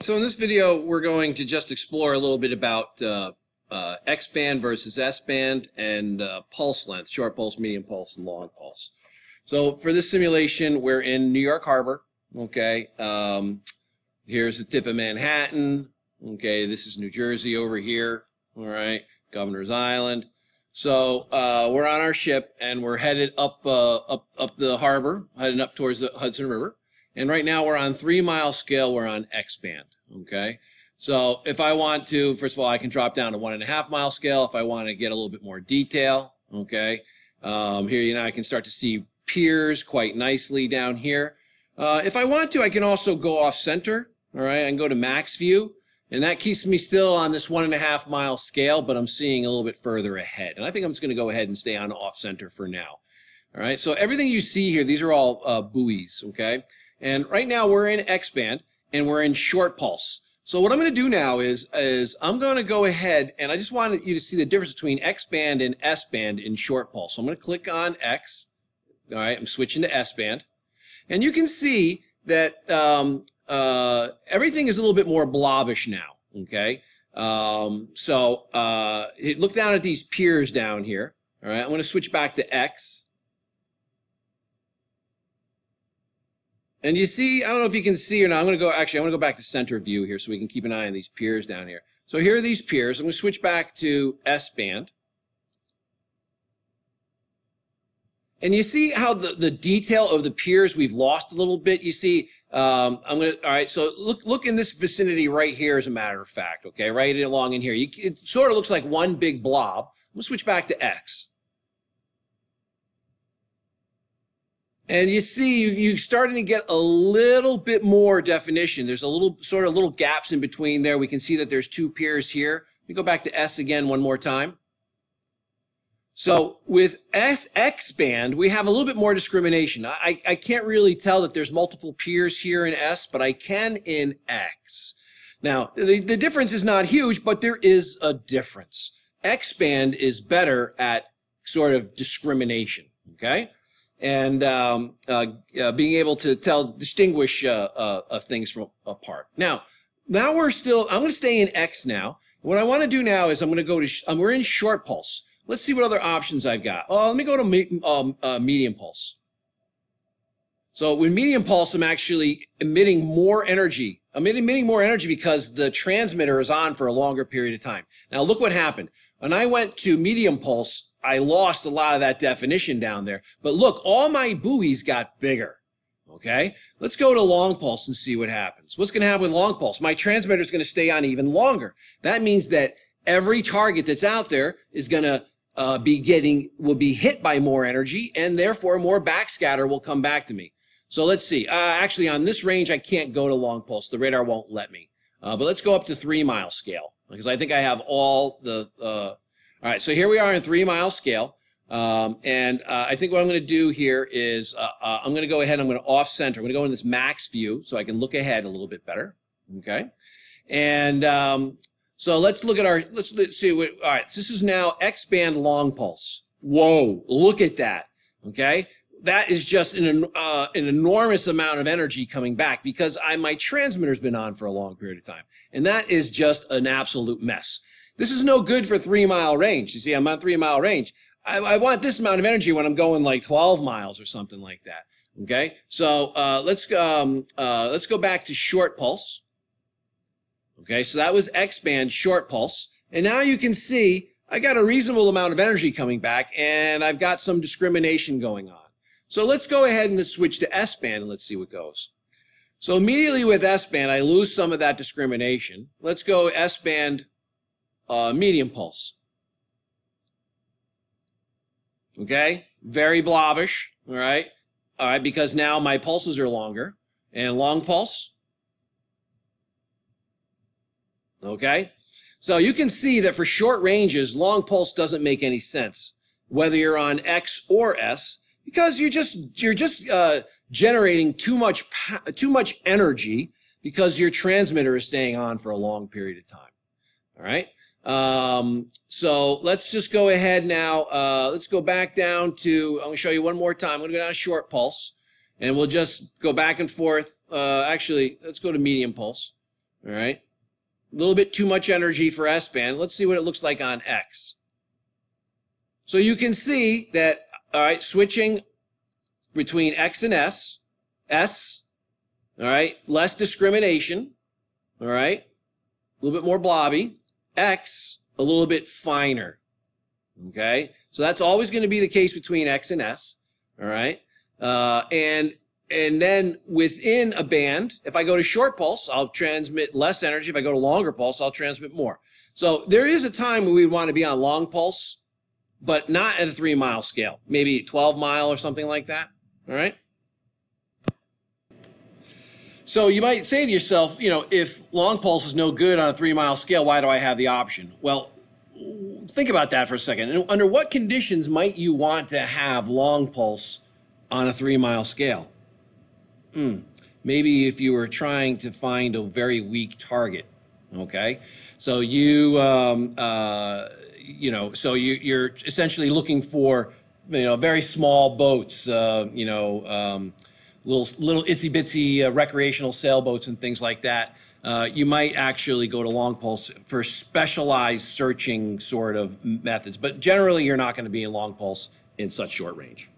So in this video, we're going to just explore a little bit about X band versus S band and pulse length, short pulse, medium pulse, and long pulse. So for this simulation, we're in New York Harbor. Okay, here's the tip of Manhattan. Okay, this is New Jersey over here. All right, Governor's Island. So we're on our ship and we're headed up the harbor, heading up towards the Hudson River. And right now we're on 3 mile scale, we're on X band, okay? So if I want to, first of all, I can drop down to 1.5 mile scale if I want to get a little bit more detail, okay? Here, you know, I can start to see piers quite nicely down here. If I want to, I can also go off center, all right? I can go to max view, and that keeps me still on this 1.5 mile scale, but I'm seeing a little bit further ahead. And I think I'm just going to go ahead and stay on off center for now, all right? So everything you see here, these are all buoys, okay? And right now we're in X band and we're in short pulse. So what I'm going to do now is I'm going to go ahead and I just wanted you to see the difference between X band and S band in short pulse. So I'm going to click on X. All right, I'm switching to S band. And you can see that everything is a little bit more blobbish now, okay? Look down at these piers down here. All right, I'm going to switch back to X. And you see, I don't know if you can see or not, I'm going to go back to center view here so we can keep an eye on these piers down here. So here are these piers. I'm going to switch back to S band. And you see how the detail of the piers we've lost a little bit. You see, all right, so look in this vicinity right here as a matter of fact, okay, right along in here. It sort of looks like one big blob. I'm going to switch back to X. And you see, you're starting to get a little bit more definition. There's a little, sort of little gaps in between there. We can see that there's two piers here. We go back to S again one more time. So with X band, we have a little bit more discrimination. I can't really tell that there's multiple piers here in S, but I can in X. Now, the difference is not huge, but there is a difference. X band is better at sort of discrimination, okay? And being able to distinguish things from apart. Now we're still. I'm going to stay in X now. What I want to do now is I'm going to go to. We're in short pulse. Let's see what other options I've got. Oh, let me go to medium pulse. So with medium pulse, I'm actually emitting more energy. I'm emitting more energy because the transmitter is on for a longer period of time. Now look what happened. When I went to medium pulse, I lost a lot of that definition down there. But look, all my buoys got bigger, okay? Let's go to long pulse and see what happens. What's going to happen with long pulse? My transmitter is going to stay on even longer. That means that every target that's out there is going to will be hit by more energy, and therefore more backscatter will come back to me. So let's see. Actually, on this range, I can't go to long pulse. The radar won't let me. But let's go up to 3 mile scale because I think I have all the... All right, so here we are in 3 mile scale, I think what I'm going to do here is I'm going to go ahead and I'm going to off center. I'm going to go in this max view so I can look ahead a little bit better, okay? And so let's look at our, let's see, all right, so this is now X band long pulse. Whoa, look at that, okay? That is just an enormous amount of energy coming back because my transmitter's been on for a long period of time, and that is just an absolute mess. This is no good for 3 mile range. You see, I'm on 3 mile range. I want this amount of energy when I'm going like 12 miles or something like that. Okay, so let's go back to short pulse. Okay, so that was X band short pulse, and now you can see I got a reasonable amount of energy coming back, and I've got some discrimination going on. So let's go ahead and let's switch to S band and let's see what goes. So immediately with S band, I lose some of that discrimination. Let's go S band. Medium pulse. Okay, very blobbish. All right, because now my pulses are longer. And long pulse. Okay, so you can see that for short ranges, long pulse doesn't make any sense, whether you're on X or S, because you're just generating too much energy because your transmitter is staying on for a long period of time. All right. So let's just go ahead now, let's go back down to, I'm going to show you one more time, I'm going to go down to short pulse, and we'll just go back and forth, actually, let's go to medium pulse, All right. A little bit too much energy for S band. Let's see what it looks like on X. So you can see that, all right, switching between X and S, all right, less discrimination, all right, a little bit more blobby, X, a little bit finer, okay? So that's always going to be the case between X and S, all right? And then within a band, if I go to short pulse, I'll transmit less energy. If I go to longer pulse, I'll transmit more. So there is a time when we want to be on long pulse, but not at a 3 mile scale, maybe 12 mile or something like that. All right. So you might say to yourself, you know, if long pulse is no good on a 3 mile scale, why do I have the option? Well, think about that for a second. And under what conditions might you want to have long pulse on a 3 mile scale? Maybe if you were trying to find a very weak target, okay? So you, you know, so you're essentially looking for, you know, very small boats, you know, little itsy bitsy recreational sailboats and things like that. You might actually go to long pulse for specialized searching sort of methods, but generally you're not going to be in long pulse in such short range.